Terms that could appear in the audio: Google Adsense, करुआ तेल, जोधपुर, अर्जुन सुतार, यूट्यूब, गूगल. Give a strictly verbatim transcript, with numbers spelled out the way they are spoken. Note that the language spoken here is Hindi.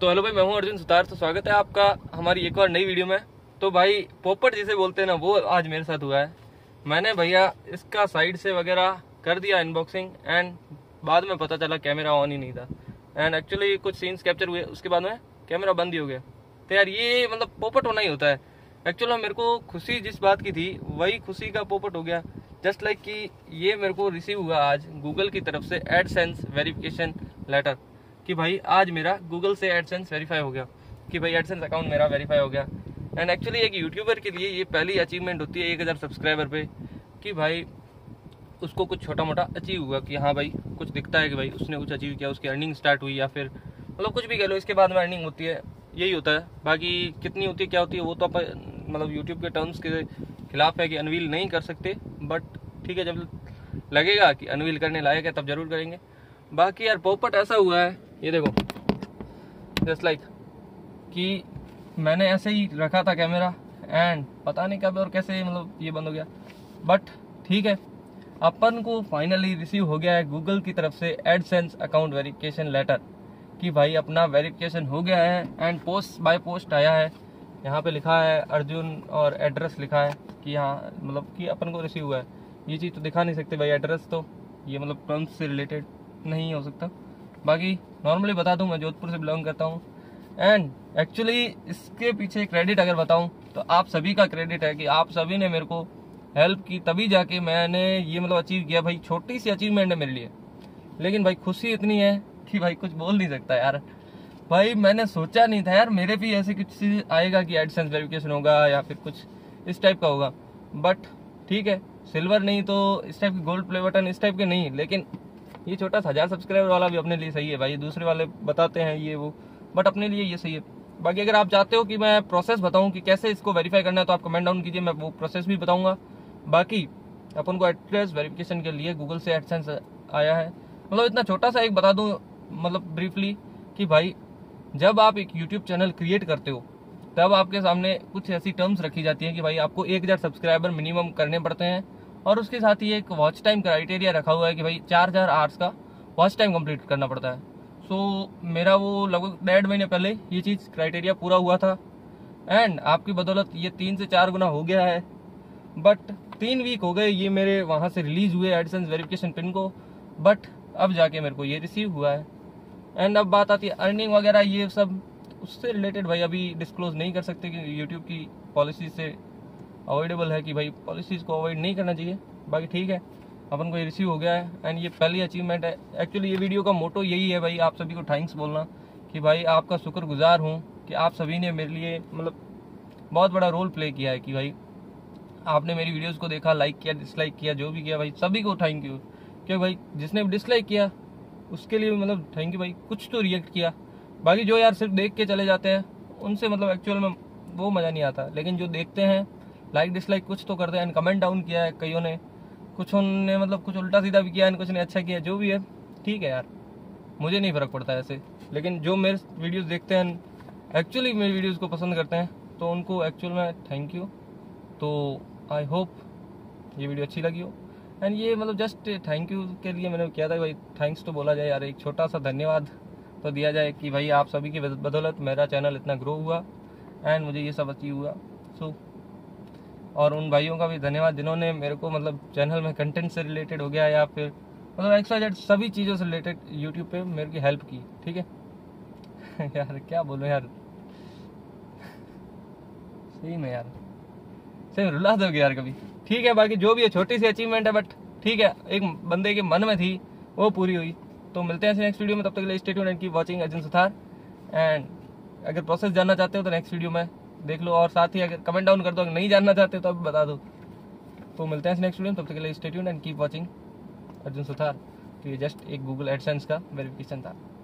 तो हेलो भाई, मैं हूँ अर्जुन सुतार। तो स्वागत है आपका हमारी एक और नई वीडियो में। तो भाई पोपट जिसे बोलते हैं ना, वो आज मेरे साथ हुआ है। मैंने भैया इसका साइड से वगैरह कर दिया अनबॉक्सिंग, एंड बाद में पता चला कैमरा ऑन ही नहीं था, एंड एक्चुअली कुछ सीन्स कैप्चर हुए, उसके बाद में कैमरा बंद ही हो गया। तो यार ये मतलब पोपट होना ही होता है। एक्चुअली मेरे को खुशी जिस बात की थी वही खुशी का पोपट हो गया। जस्ट लाइक कि ये मेरे को रिसीव हुआ आज गूगल की तरफ से एडसेंस वेरिफिकेशन लेटर कि भाई आज मेरा गूगल से एडसेंस वेरीफाई हो गया, कि भाई एडसेंस अकाउंट मेरा वेरीफाई हो गया। एंड एक्चुअली एक यूट्यूबर के लिए ये पहली अचीवमेंट होती है एक हज़ार सब्सक्राइबर पे कि भाई उसको कुछ छोटा मोटा अचीव हुआ, कि हाँ भाई कुछ दिखता है कि भाई उसने कुछ अचीव किया, उसकी अर्निंग स्टार्ट हुई, या फिर मतलब कुछ भी कह लो इसके बाद में अर्निंग होती है, यही होता है। बाकी कितनी होती है क्या होती है वो तो आप मतलब यूट्यूब के टर्म्स के खिलाफ है कि अनवील नहीं कर सकते, बट ठीक है जब लगेगा कि अनवील करने लायक है तब जरूर करेंगे। बाकी यार पोपट ऐसा हुआ है, ये देखो जस्ट लाइक कि मैंने ऐसे ही रखा था कैमरा, एंड पता नहीं कब और कैसे मतलब ये बंद हो गया, बट ठीक है अपन को फाइनली रिसीव हो गया है गूगल की तरफ से एडसेंस अकाउंट वेरिफिकेशन लेटर कि भाई अपना वेरिफिकेशन हो गया है। एंड पोस्ट बाय पोस्ट आया है, यहाँ पे लिखा है अर्जुन और एड्रेस लिखा है कि हाँ मतलब कि अपन को रिसीव हुआ है। ये चीज़ तो दिखा नहीं सकते भाई, एड्रेस तो ये मतलब टर्म्स से रिलेटेड नहीं हो सकता। बाकी नॉर्मली बता दूं मैं जोधपुर से बिलोंग करता हूँ, एंड एक्चुअली इसके पीछे क्रेडिट अगर बताऊं तो आप सभी का क्रेडिट है कि आप सभी ने मेरे को हेल्प की, तभी जाके मैंने ये मतलब अचीव किया। भाई छोटी सी अचीवमेंट है मेरे लिए, लेकिन भाई खुशी इतनी है कि भाई कुछ बोल नहीं सकता यार। भाई मैंने सोचा नहीं था यार मेरे भी ऐसे कुछ चीज़ आएगा कि एडसेंस वेरिफिकेशन होगा या फिर कुछ इस टाइप का होगा, बट ठीक है सिल्वर नहीं तो इस टाइप के गोल्ड प्ले बटन इस टाइप के नहीं, लेकिन ये छोटा सा हजार सब्सक्राइबर वाला भी अपने लिए सही है भाई। दूसरे वाले बताते हैं ये वो, बट अपने लिए ये सही है। बाकी अगर आप चाहते हो कि मैं प्रोसेस बताऊं कि कैसे इसको वेरीफाई करना है तो आप कमेंट डाउन कीजिए, मैं वो प्रोसेस भी बताऊंगा। बाकी अपन को एड्रेस वेरिफिकेशन के लिए गूगल से एडसेंस आया है। मतलब इतना छोटा सा एक बता दूँ मतलब ब्रीफली कि भाई जब आप एक यूट्यूब चैनल क्रिएट करते हो तब आपके सामने कुछ ऐसी टर्म्स रखी जाती है कि भाई आपको एक हज़ार सब्सक्राइबर मिनिमम करने पड़ते हैं, और उसके साथ ही एक वॉच टाइम क्राइटेरिया रखा हुआ है कि भाई चार हज़ार आवर्स का वॉच टाइम कंप्लीट करना पड़ता है। सो so, मेरा वो लगभग डेढ़ महीने पहले ये चीज़ क्राइटेरिया पूरा हुआ था, एंड आपकी बदौलत ये तीन से चार गुना हो गया है। बट तीन वीक हो गए ये मेरे वहाँ से रिलीज़ हुए एडसेंस वेरिफिकेशन पिन को, बट अब जाके मेरे को ये रिसीव हुआ है। एंड अब बात आती है अर्निंग वगैरह ये सब, उससे रिलेटेड भाई अभी डिस्क्लोज नहीं कर सकते कि यूट्यूब की पॉलिसी से अवॉइडेबल है कि भाई पॉलिसीज़ को अवॉइड नहीं करना चाहिए। बाकी ठीक है अपन को ये रिसीव हो गया है, एंड ये पहली अचीवमेंट है। एक्चुअली ये वीडियो का मोटो यही है भाई, आप सभी को थैंक्स बोलना कि भाई आपका शुक्रगुजार हूँ कि आप सभी ने मेरे लिए मतलब बहुत बड़ा रोल प्ले किया है कि भाई आपने मेरी वीडियोज़ को देखा, लाइक किया, डिसलाइक किया, जो भी किया भाई सभी को थैंक यू। क्योंकि भाई जिसने डिसलाइक किया उसके लिए मतलब थैंक यू भाई, कुछ तो रिएक्ट किया। बाकी जो यार सिर्फ देख के चले जाते हैं उनसे मतलब एक्चुअल में वो मज़ा नहीं आता, लेकिन जो देखते हैं लाइक डिसलाइक कुछ तो करते हैं। एंड कमेंट डाउन किया है कईयों ने, कुछ ने मतलब कुछ उल्टा सीधा भी किया है, कुछ ने अच्छा किया, जो भी है ठीक है यार मुझे नहीं फ़र्क पड़ता ऐसे। लेकिन जो मेरे वीडियोस देखते हैं एक्चुअली मेरी वीडियोस को पसंद करते हैं तो उनको एक्चुअल में थैंक यू। तो आई होप ये वीडियो अच्छी लगी हो, एंड ये मतलब जस्ट थैंक यू के लिए मैंने किया था भाई, थैंक्स तो बोला जाए यार, एक छोटा सा धन्यवाद तो दिया जाए कि भाई आप सभी की बदौलत मेरा चैनल इतना ग्रो हुआ एंड मुझे ये सब अचीव हुआ। सो और उन भाइयों का भी धन्यवाद जिन्होंने मेरे को मतलब चैनल में कंटेंट से रिलेटेड हो गया या फिर मतलब एक्स्ट्रा सभी चीज़ों से रिलेटेड यूट्यूब पे मेरे की हेल्प की। ठीक है यार क्या बोलूं यार, सही में यार सही में रुला दोगे यार कभी। ठीक है बाकी जो भी है छोटी सी अचीवमेंट है, बट ठीक है एक बंदे के मन में थी वो पूरी हुई। तो मिलते हैं नेक्स्ट वीडियो में, तब तक के लिए stay tuned and keep watching अर्जुन सुतार। And अगर प्रोसेस जानना चाहते हो तो नेक्स्ट वीडियो में देख लो, और साथ ही अगर कमेंट डाउन कर दो अगर नहीं जानना चाहते हो तो अब बता दो। तो मिलते हैं नेक्स्ट वीडियो में, तब तक के लिए stay tuned and keep watching अर्जुन सुतार। तो ये जस्ट एक गूगल एडसेंस का वेरिफिकेशन था।